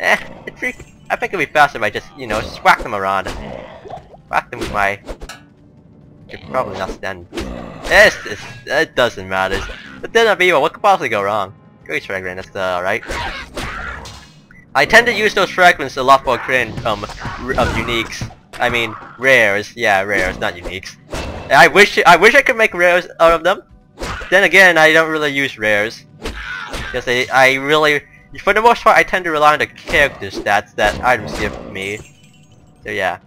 I think it'd be faster if I just, you know, just whack them around. Whack them with my... You're probably not standing. It doesn't matter. But then of evil, what could possibly go wrong? Great fragment, that's alright. I tend to use those fragments a lot for creating of uniques. I mean, rares. Yeah, rares, not uniques. I wish I could make rares out of them. Then again, I don't really use rares because I really, for the most part, I tend to rely on the character stats that items give me. So yeah.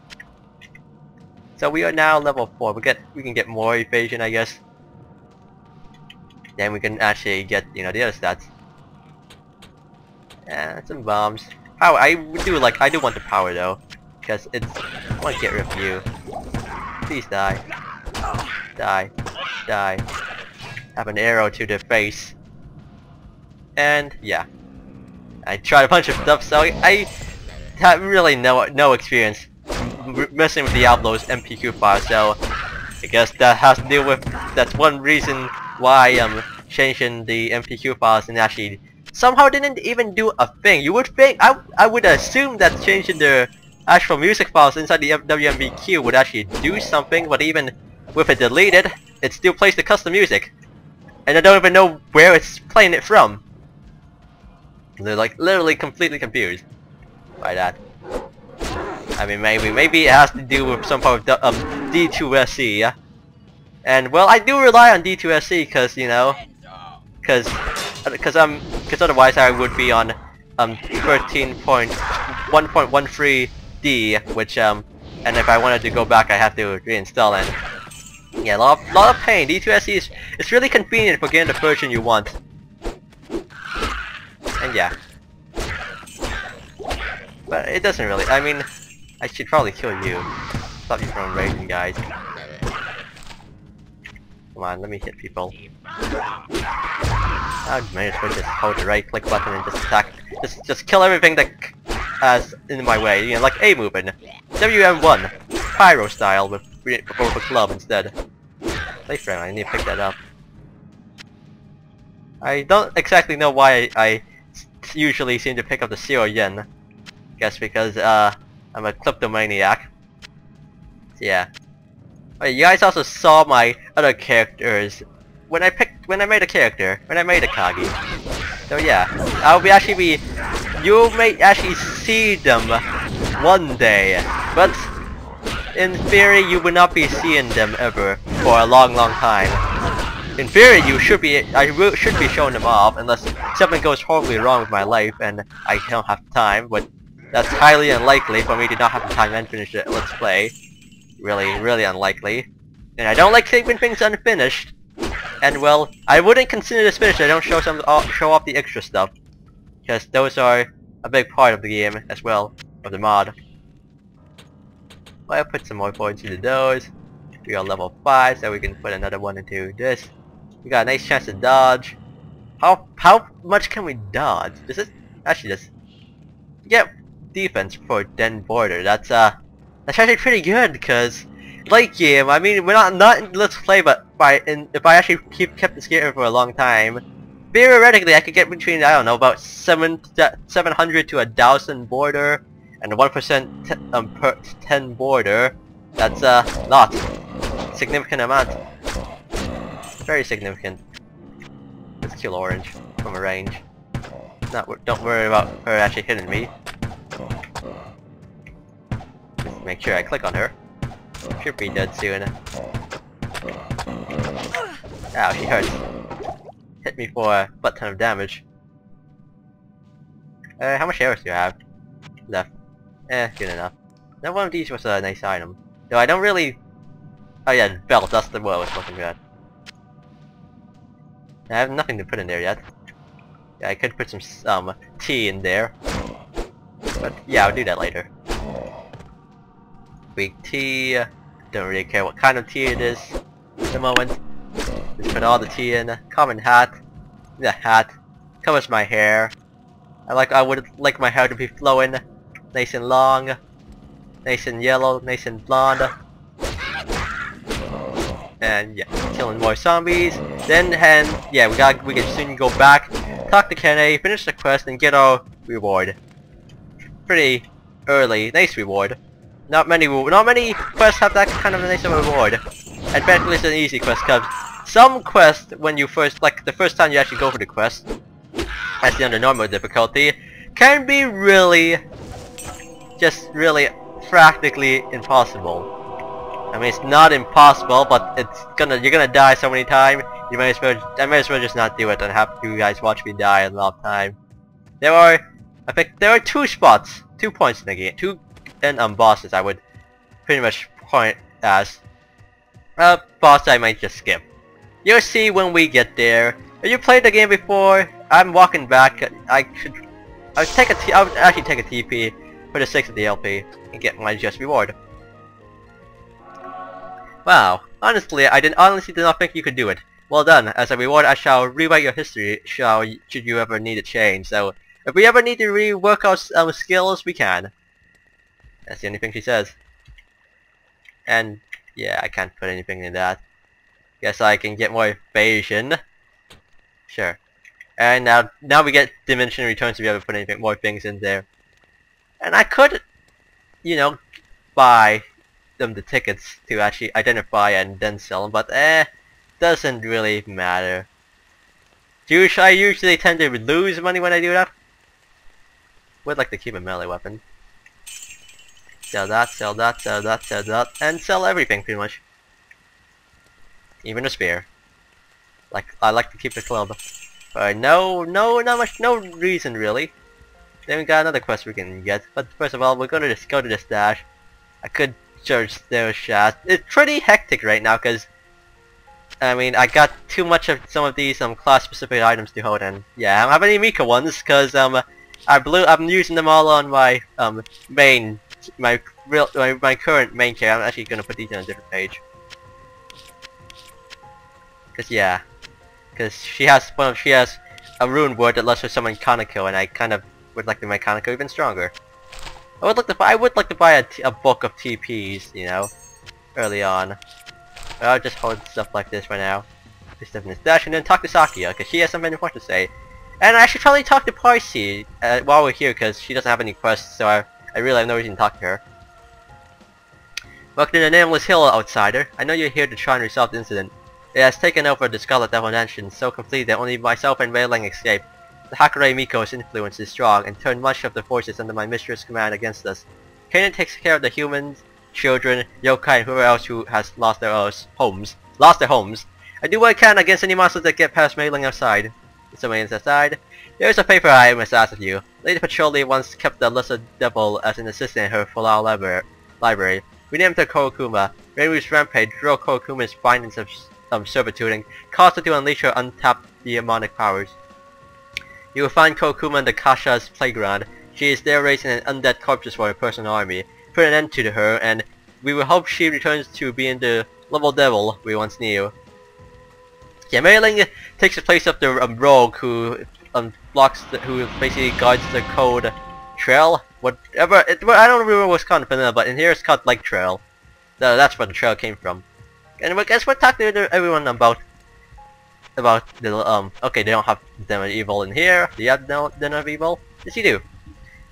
So we are now level 4. We can get more evasion, I guess. Then we can actually get, you know, the other stats. Yeah, some bombs. Power. I do want the power though, because it's. I want to get rid of you. Please die. Die. Die. Have an arrow to the face. And yeah, I tried a bunch of stuff, so I have really no experience messing with Diablo's MPQ file. So I guess that has to do with that's one reason why changing the MPQ files and actually somehow didn't even do a thing. You would think I would assume that changing the actual music files inside the WMBQ would actually do something, but even with it deleted, it still plays the custom music. And I don't even know where it's playing it from. They're like literally completely confused by that. I mean, maybe it has to do with some part of D2SE, yeah? And well, I do rely on D2SE because, you know, because otherwise I would be on 13.1.13D, which and if I wanted to go back, I have to reinstall it. Yeah, a lot of pain. D2SE is it's really convenient for getting the version you want. And yeah. But it doesn't really, I mean, I should probably kill you. Stop you from raging, guys. Come on, let me hit people. I might as well just hold the right click button and just attack. Just kill everything that is in my way, you know, like A moving. WM1. Pyro style with a club instead. Play frame, I need to pick that up. I don't exactly know why I usually seem to pick up the 0 yen. I guess because I'm a kleptomaniac. So yeah. Oh, you guys also saw my other characters when I made Akagi. So yeah, you may actually see them one day, but in theory you will not be seeing them ever for a long time. In theory you should be, I should be showing them off unless something goes horribly wrong with my life and I don't have time, but that's highly unlikely for me to not have the time and finish it. Let's play. Really unlikely. And I don't like keeping things unfinished. And well, I wouldn't consider this finished if I don't show off the extra stuff, because those are a big part of the game as well, of the mod. Well, I'll put some more points into those. We are level 5, so we can put another one into this. We got a nice chance to dodge. How much can we dodge? This is actually just get defense for Den Border. That's actually pretty good, because late game, I mean, we're not in Let's Play, but if I actually kept this game for a long time, theoretically I could get between, I don't know, about 700 to 1,000 border, and 1% per 10 border. That's a lot. Significant amount. Very significant. Let's kill Orange from a range. Don't worry about her actually hitting me. Make sure I click on her. Should be dead soon. Ow, she hurts. Hit me for a butt ton of damage. How much arrows do you have left? Good enough. Now one of these was a nice item. Though I don't really... Oh yeah, belt, that's the one I was looking at. I have nothing to put in there yet. Yeah, I could put some tea in there. But yeah, I'll do that later. Big tea. Don't really care what kind of tea it is at the moment. Just put all the tea in. Common hat. The hat covers my hair. I would like my hair to be flowing, nice and long, nice and yellow, nice and blonde. And yeah, killing more zombies. Then yeah, we can soon go back, talk to Kenny, finish the quest, and get our reward. pretty early. Nice reward. Not many quests have that kind of a nice reward. And basically it's an easy quest, because some quests, when you first, like the first time you actually go for the quest, actually under normal difficulty, can be really, just really practically impossible. I mean, it's not impossible, but it's gonna, you're gonna die so many times, you might as well, I might as well just not do it and have you guys watch me die a lot of time. There are, I think there are two spots, 2 points in the game, two bosses I would pretty much point as. A boss I might just skip. You'll see when we get there. If you played the game before, I'm walking back, I would actually take a TP for the 6th of the LP and get my just reward. Wow, honestly, I honestly did not think you could do it. Well done. As a reward, I shall rewrite your history should you ever need a change. So, if we ever need to rework our skills, we can. That's the only thing she says. And, yeah, I can't put anything in that. Guess I can get more evasion. Sure. And now we get dimension returns if we ever put anything, more things in there. And I could, you know, buy them the tickets to actually identify and then sell them, but doesn't really matter. I usually tend to lose money when I do that. Would like to keep a melee weapon. Sell that, sell that, sell that, sell that, and sell everything pretty much. Even a spear. Like, I like to keep the club. Alright, no reason really. Then we got another quest we can get, but first of all, we're gonna just go to the stash. I could search their shaft. It's pretty hectic right now because, I mean, I got too much of some of these class-specific items to hold, and yeah, I don't have any Mika ones because I'm using them all on my current main character. I'm actually gonna put these on a different page. Cause she has a rune word that lets her summon Kaneko, and I kind of would like to make Kaneko even stronger. I would like to buy a book of TPs, you know, early on. But I'll just hold stuff like this for now. Just stuff in the stash, and then talk to Sakia, because she has something important to say. And I should probably talk to Parsi while we're here, because she doesn't have any quests, so I really have no reason to talk to her. Welcome to the Nameless Hill, outsider. I know you're here to try and resolve the incident. It has taken over the Scarlet Devil Mansion so completely that only myself and Maryling escaped. The Hakurai Miko's influence is strong and turned much of the forces under my mistress' command against us. Kenny takes care of the humans, children, yokai, and whoever else who has lost their homes. I do what I can against any monsters that get past Meiling outside. There is a favor I must ask of you. Lady Patchouli once kept the Lesser Devil as an assistant in her Fallout library. We named her Kokuma. Reimu's rampage drove Kokuma's bindings of servitude and caused her to unleash her untapped demonic powers. You will find Kokuma in the Kasha's playground. She is there raising an undead corpses for her personal army. Put an end to her, and we will hope she returns to being the level devil we once knew. Yeah, Maryling takes the place of the rogue who who basically guards the code trail. Whatever, I don't remember what's called in vanilla, but in here it's called Lake Trail. So that's where the trail came from. And I guess we'll talk to everyone about the okay, they don't have Den of Evil in here. Do you have Den of Evil? Yes, you do.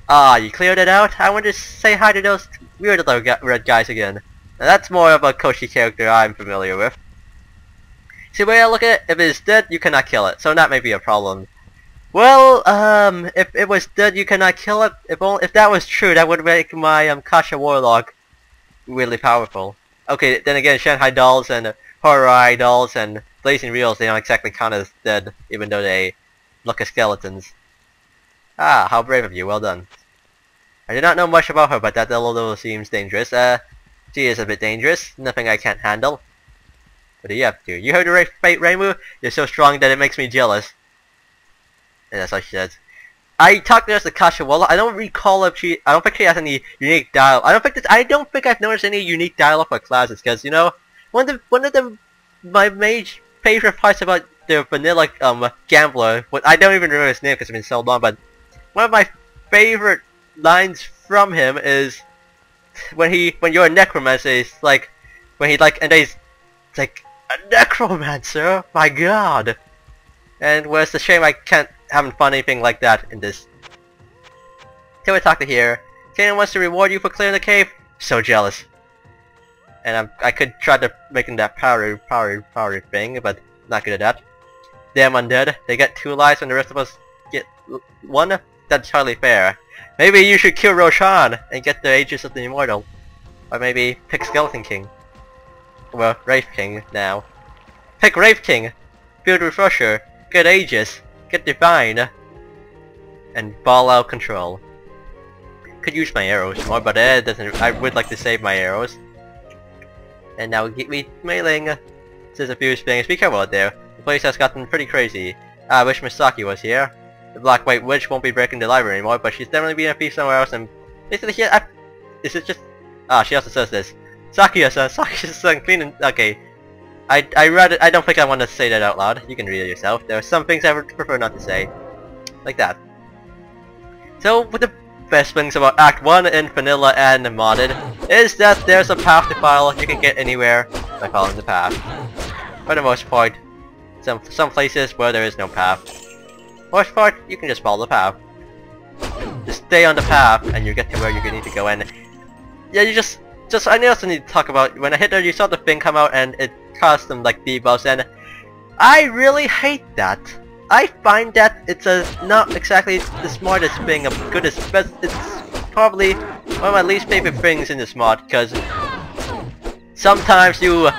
Ah, you cleared it out. I want to say hi to those weird little red guys again. Now that's more of a Koshi character I'm familiar with. See, the way I look at it, if it's dead, you cannot kill it, so that may be a problem. Well, if it was dead, you cannot kill it. If that was true, that would make my Kasha Warlock really powerful. Okay, then again, Shanghai dolls and Hakurai dolls and Blazing Reels, they don't exactly count as dead, even though they look as skeletons. Ah, how brave of you, well done. I do not know much about her, but that little seems dangerous. She is a bit dangerous, nothing I can't handle. What do you have to do? You heard the fate, Reimu? You're so strong that it makes me jealous. And that's what she says. I talked to her as the Kashawala. I don't recall if she... I don't think she has any unique dialogue. I don't think I've noticed any unique dialogue for classes, because, you know, my mage favorite parts about the vanilla gambler, I don't even remember his name because it's been so long, but one of my favorite lines from him is when you're a necromancer, it's like it's like a necromancer, my god. And where's the shame I haven't found anything like that in this. Can we talk to here? Kanan wants to reward you for clearing the cave. So jealous. And I could try to make him that powery thing, but not good at that. Damn undead. They get 2 lives and the rest of us get 1? That's hardly fair. Maybe you should kill Roshan and get the Aegis of the Immortal. Or maybe pick Skeleton King. Well, Wraith King now. Pick Wraith King! Build Refresher. Get Aegis. Get Divine. And ball out control. Could use my arrows more, but it doesn't. I would like to save my arrows. And now get me Meiling. Says a few things. Be careful out there. The place has gotten pretty crazy. I wish Misaki was here. The Black White Witch won't be breaking the library anymore, but she's definitely being a thief somewhere else. And basically, here, is it just? Ah, she also says this. Sakuya-san, cleaning. Okay, I read it. I don't think I want to say that out loud. You can read it yourself. There are some things I would prefer not to say, like that. So with the best things about Act 1 in vanilla and modded is that there's a path to follow. You can get anywhere by following the path. For the most part, some places where there is no path. For the most part, you can just follow the path. Just stay on the path and you get to where you need to go. And yeah, you just I also need to talk about when I hit there. You saw the thing come out and it caused them like debuffs, and I really hate that. I find that it's not exactly the smartest thing, but it's probably one of my least favorite things in this mod, because sometimes you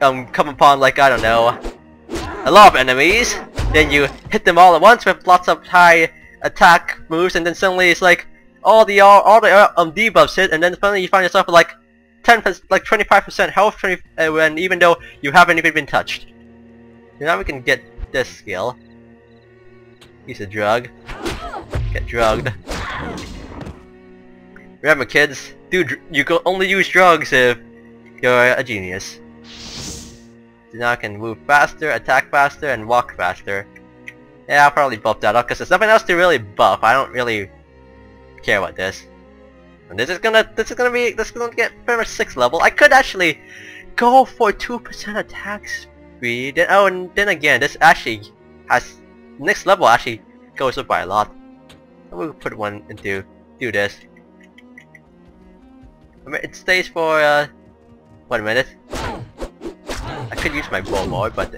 come upon, like, I don't know, a lot of enemies, then you hit them all at once with lots of high attack moves, and then suddenly it's like all the debuffs hit, and then suddenly you find yourself with like 25% health, when even though you haven't even been touched. Now we can get this skill. Use a drug. Get drugged. Remember, kids, you can only use drugs if you're a genius. So now I can move faster, attack faster, and walk faster. Yeah, I'll probably buff that up because there's nothing else to really buff. I don't really care about this. And this is gonna get pretty much 6th level. I could actually go for 2% attack speed. Oh, and then again, this actually has next level actually goes up by a lot. We'll put one into do this. I mean, it stays for 1 minute. I could use my bow more, but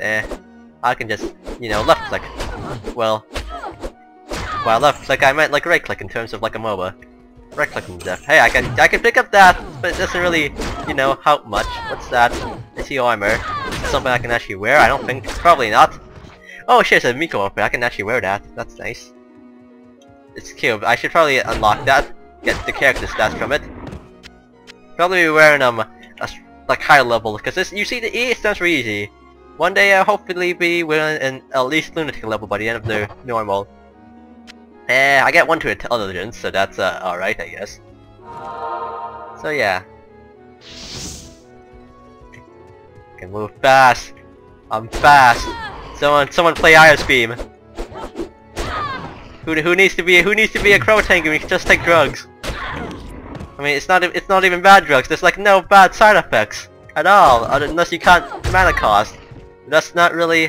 I can just left click. Well, by left click I meant like right click in terms of like a MOBA. Right clicking death. Hey, I can pick up that, but it doesn't really help much. What's that? I see armor. Something I can actually wear? I don't think. Probably not. Oh shit, it's a Miko outfit. I can actually wear that. That's nice. It's cute. I should probably unlock that. Get the character stats from it. Probably wearing like high level, because this you see the E stands for easy. One day I'll hopefully be wearing an at least lunatic level by the end of the normal. I get 1 to intelligence, so that's alright, I guess. So yeah. Can move fast. I'm fast. Someone play Iris Beam. Who needs to be a crow tank when you can just take drugs? I mean, it's not even bad drugs. There's like no bad side effects at all, unless you can't mana cost. That's not really.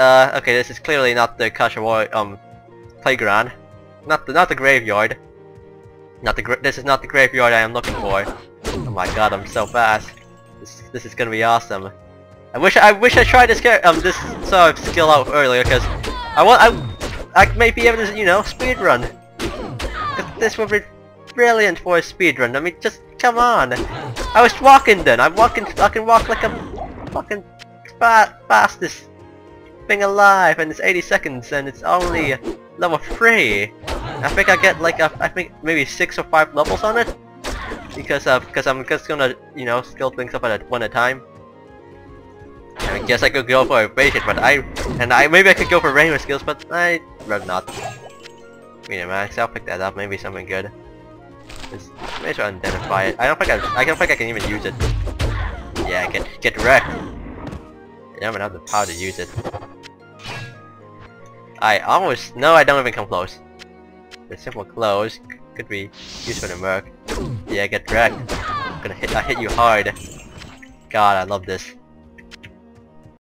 Okay, this is clearly not the Kashawar playground, not the graveyard. This is not the graveyard I am looking for. Oh my god, I'm so fast. This is gonna be awesome. I wish I tried this this sort of skill out earlier, because I may be able to speedrun. This would be brilliant for a speedrun. I mean, just come on. I was walking then. I can walk like a fucking fastest thing alive, and it's 80 seconds, and it's only level 3. I think I get like I think maybe 6 or 5 levels on it. Because I'm just gonna, skill things up at one at a time. I guess I could go for evasion, but maybe I could go for range skills, but I'd rather not. Medium max, I'll pick that up. Maybe something good. Just make sure I identify it. I don't think I can even use it. Yeah, get wrecked. I don't even have the power to use it. I don't even come close. The simple close could be used for the merc. Yeah, get wrecked. I hit you hard. God, I love this.